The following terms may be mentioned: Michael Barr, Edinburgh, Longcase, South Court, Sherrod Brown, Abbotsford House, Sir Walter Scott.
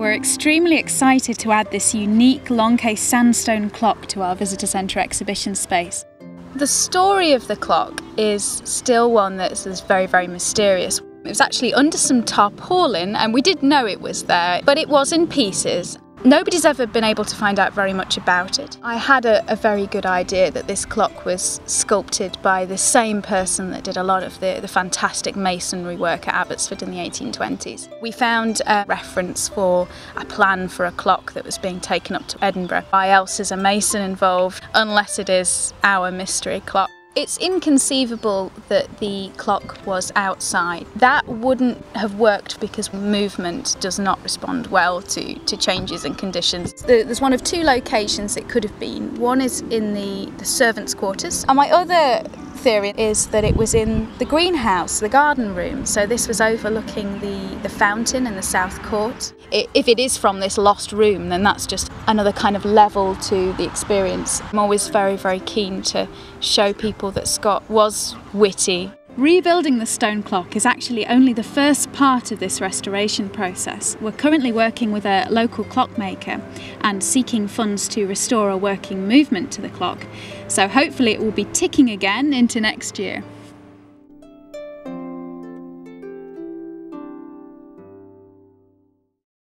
We're extremely excited to add this unique Longcase sandstone clock to our visitor centre exhibition space. The story of the clock is still one that's very, very mysterious. It was actually under some tarpaulin and we did know it was there, but it was in pieces. Nobody's ever been able to find out very much about it. I had a very good idea that this clock was sculpted by the same person that did a lot of the fantastic masonry work at Abbotsford in the 1820s. We found a reference for a plan for a clock that was being taken up to Edinburgh. Why else is a mason involved unless it is our mystery clock? It's inconceivable that the clock was outside. That wouldn't have worked because movement does not respond well to changes in conditions. There's one of two locations it could have been. One is in the servants' quarters, and my other theory is that it was in the greenhouse, the garden room, so this was overlooking the fountain in the South Court. If it is from this lost room, then that's just another kind of level to the experience. I'm always very, very keen to show people that Scott was witty. Rebuilding the stone clock is actually only the first part of this restoration process. We're currently working with a local clockmaker and seeking funds to restore a working movement to the clock. So hopefully it will be ticking again into next year.